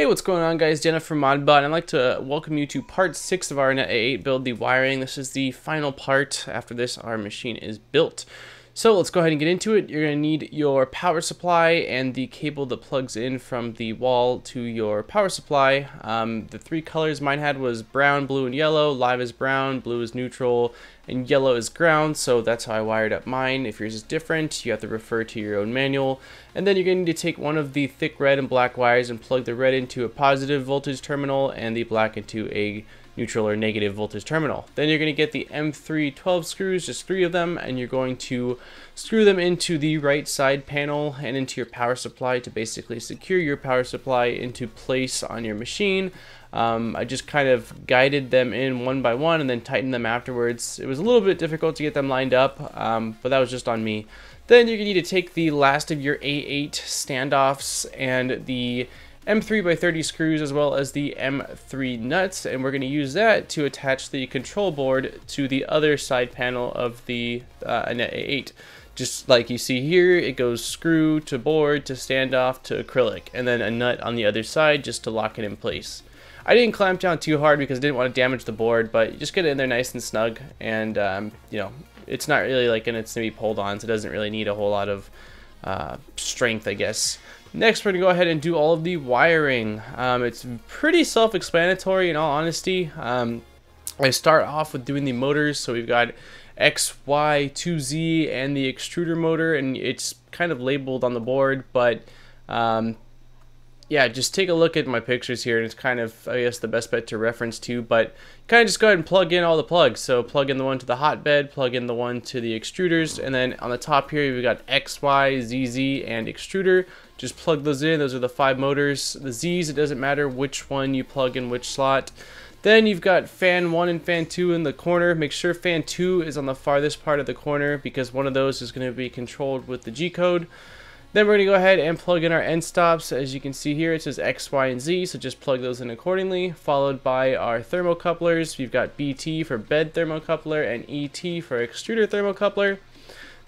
Hey, what's going on, guys? Jenna from Modbot, and I'd like to welcome you to part 6 of our Anet A8 build, the wiring. This is the final part. After this, our machine is built. So let's go ahead and get into it. You're going to need your power supply and the cable that plugs in from the wall to your power supply. The three colors mine had was brown, blue, and yellow. Live is brown, blue is neutral, and yellow is ground, so that's how I wired up mine. If yours is different, you have to refer to your own manual. And then you're going to need to take one of the thick red and black wires and plug the red into a positive voltage terminal and the black into a neutral or negative voltage terminal. Then you're going to get the M3 12 screws, just 3 of them, and you're going to screw them into the right side panel and into your power supply to basically secure your power supply into place on your machine. I just kind of guided them in one by one and then tightened them afterwards. It was a little bit difficult to get them lined up, but that was just on me. Then you're going to need to take the last of your A8 standoffs and the M3x30 screws as well as the M3 nuts, and we're going to use that to attach the control board to the other side panel of the Anet A8. Just like you see here, it goes screw to board to standoff to acrylic, and then a nut on the other side just to lock it in place. I didn't clamp down too hard because I didn't want to damage the board, but just get it in there nice and snug, and you know, it's not really like, and it's going to be pulled on, so it doesn't really need a whole lot of strength, I guess. Next, we're going to go ahead and do all of the wiring. It's pretty self-explanatory, in all honesty. I start off with doing the motors, so we've got X, Y, 2Z, and the extruder motor, and it's kind of labeled on the board, but yeah, just take a look at my pictures here, and it's kind of, I guess, the best bet to reference to, but kind of just go ahead and plug in all the plugs. So plug in the one to the hotbed, plug in the one to the extruders, and then on the top here, we've got X, Y, ZZ, and extruder. Just plug those in. Those are the 5 motors. The Z's, it doesn't matter which one you plug in which slot. Then you've got fan 1 and fan 2 in the corner. Make sure fan 2 is on the farthest part of the corner because one of those is going to be controlled with the G code. Then we're going to go ahead and plug in our end stops. As you can see here, it says X, Y, and Z, so just plug those in accordingly, followed by our thermocouplers. We've got BT for bed thermocoupler and ET for extruder thermocoupler.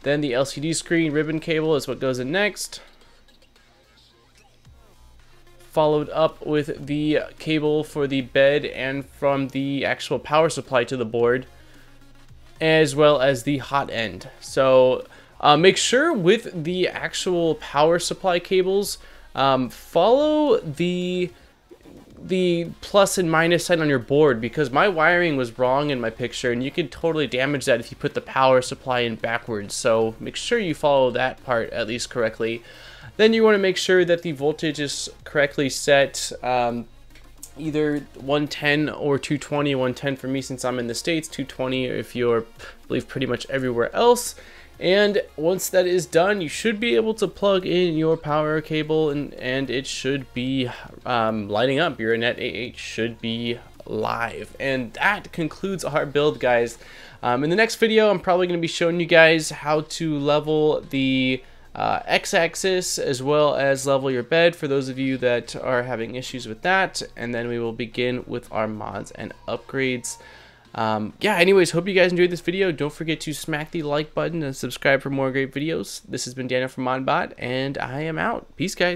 Then the LCD screen ribbon cable is what goes in next, followed up with the cable for the bed and from the actual power supply to the board, as well as the hot end. So make sure with the actual power supply cables, follow the plus and minus sign on your board, because my wiring was wrong in my picture, and you could totally damage that if you put the power supply in backwards. So make sure you follow that part at least correctly. Then you want to make sure that the voltage is correctly set, either 110 or 220, 110 for me since I'm in the States, 220 if you're, I believe, pretty much everywhere else. And once that is done, you should be able to plug in your power cable, and it should be lighting up. Your Anet A8 should be live. And that concludes our build, guys. In the next video, I'm probably going to be showing you guys how to level the x-axis as well as level your bed for those of you that are having issues with that. And then we will begin with our mods and upgrades. Yeah, anyways, hope you guys enjoyed this video. Don't forget to smack the like button and subscribe for more great videos. This has been Daniel from Modbot, and I am out. Peace, guys.